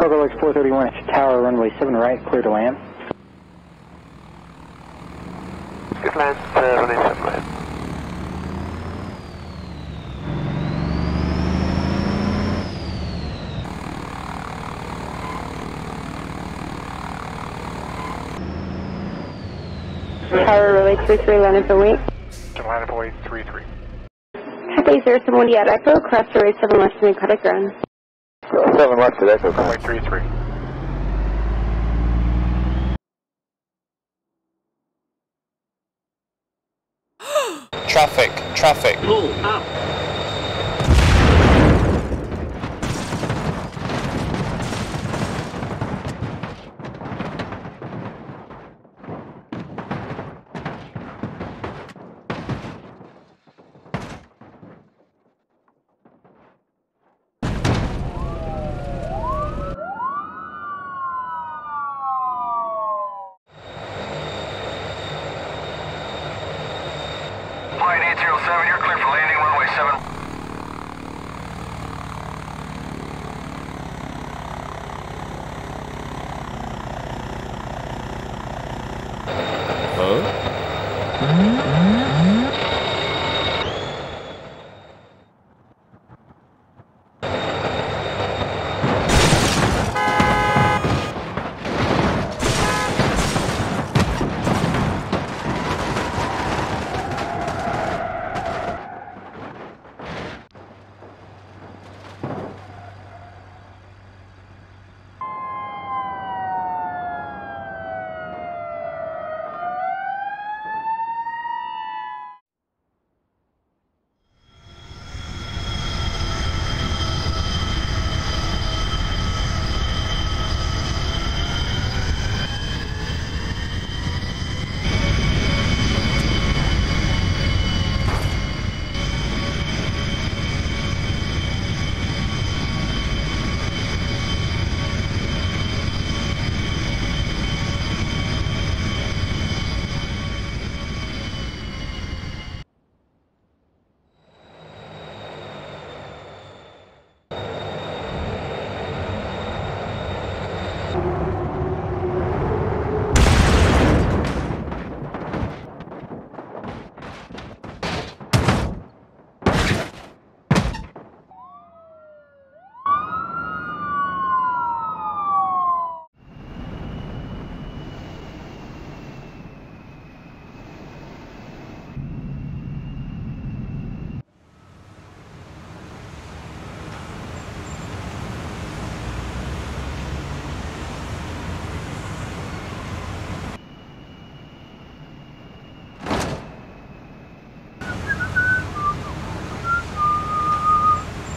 Cargo Lake 431 at your tower, runway 7 right, clear to land. Good land, runway 7 right. Tower Relay 33, landing for weight. Landing for weight 33. Happy 071 at Echo, cross to Relay 7 left to Narcotic Run. 7 left to Echo, runway 33. Traffic. Pull up. Flight 807, you're clear for landing, runway 7. Huh?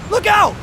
Look out!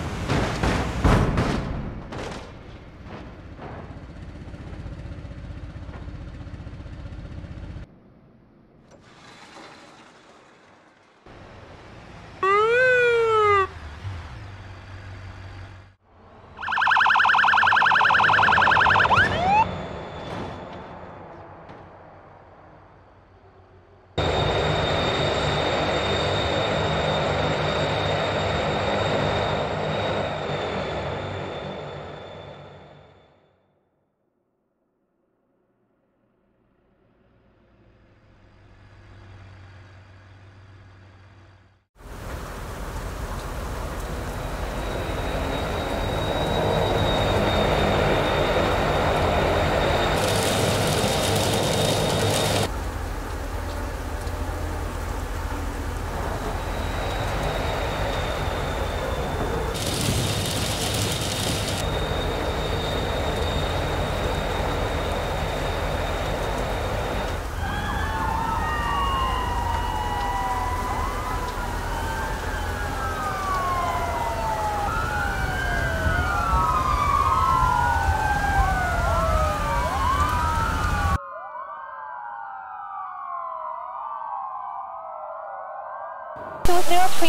Go out for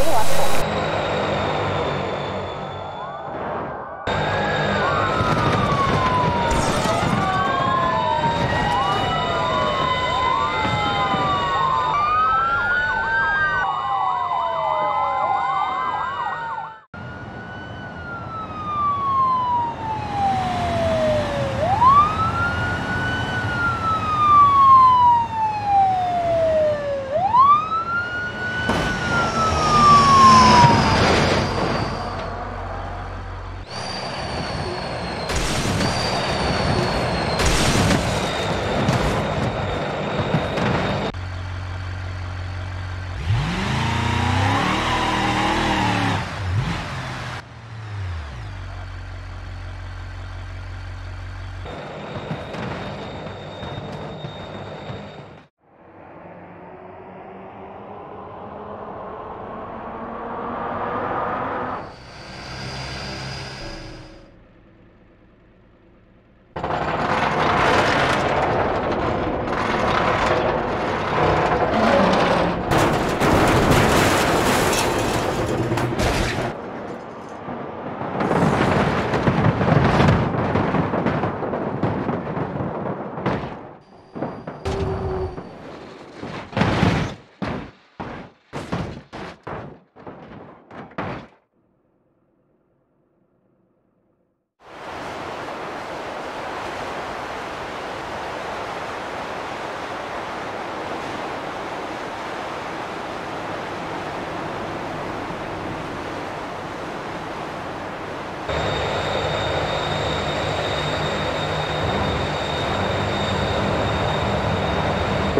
a walk.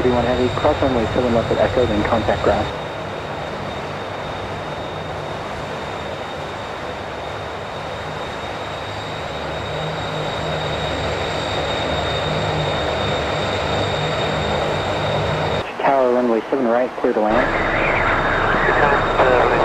31 heavy, cross runway 7 left at Echo, then contact ground. Tower runway 7 right, clear to land.